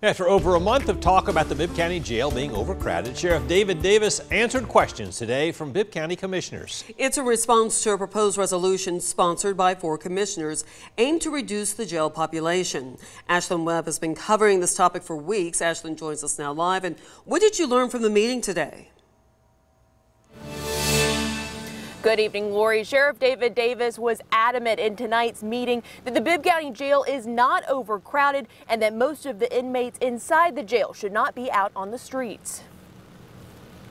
After over a month of talk about the Bibb County Jail being overcrowded, Sheriff David Davis answered questions today from Bibb County commissioners. It's a response to a proposed resolution sponsored by 4 commissioners aimed to reduce the jail population. Ashlyn Webb has been covering this topic for weeks. Ashlyn joins us now live. And what did you learn from the meeting today? Good evening, Lori. Sheriff David Davis was adamant in tonight's meeting that the Bibb County Jail is not overcrowded and that most of the inmates inside the jail should not be out on the streets.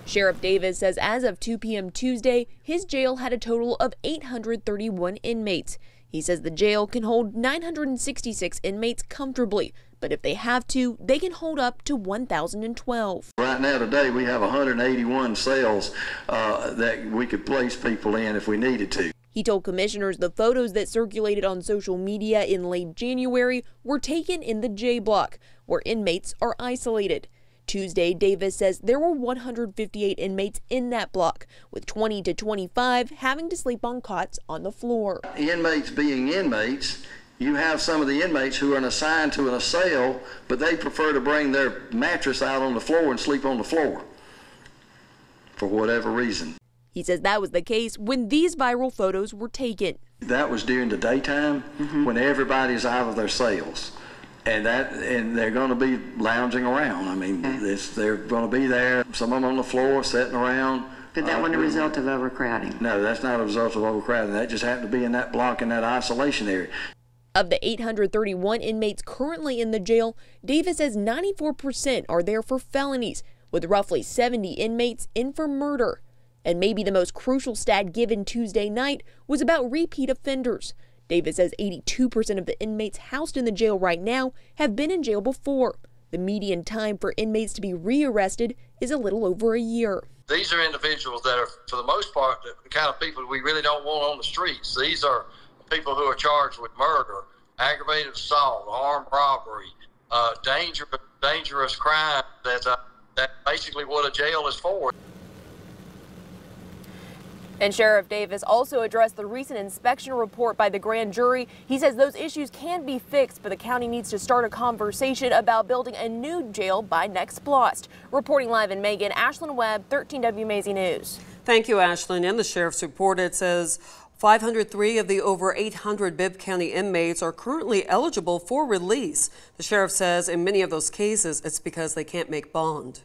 Sheriff Davis says as of 2 p.m. Tuesday, his jail had a total of 831 inmates. He says the jail can hold 966 inmates comfortably, but if they have to, they can hold up to 1,012. Right now today we have 181 cells that we could place people in if we needed to. He told commissioners the photos that circulated on social media in late January were taken in the J Block, where inmates are isolated. Tuesday, Davis says there were 158 inmates in that block, with 20 to 25 having to sleep on cots on the floor. Inmates being inmates, you have some of the inmates who are assigned to a cell, but they prefer to bring their mattress out on the floor and sleep on the floor for whatever reason. He says that was the case when these viral photos were taken. That was during the daytime when everybody's out of their cells. And they're going to be lounging around. I mean, they're going to be there, some of them on the floor, sitting around. But that wasn't a result of overcrowding? No, that's not a result of overcrowding. That just happened to be in that block, in that isolation area. Of the 831 inmates currently in the jail, Davis says 94% are there for felonies, with roughly 70 inmates in for murder. And maybe the most crucial stat given Tuesday night was about repeat offenders. Davis says 82% of the inmates housed in the jail right now have been in jail before. The median time for inmates to be rearrested is a little over a year. These are individuals that are, for the most part, the kind of people we really don't want on the streets. These are people who are charged with murder, aggravated assault, armed robbery, dangerous crime. That's basically what a jail is for. And Sheriff Davis also addressed the recent inspection report by the grand jury. He says those issues can be fixed, but the county needs to start a conversation about building a new jail by next blast. Reporting live in Macon, Ashlyn Webb, 13W Mazie News. Thank you, Ashlyn. In the sheriff's report, it says 503 of the over 800 Bibb County inmates are currently eligible for release. The sheriff says in many of those cases, it's because they can't make bond.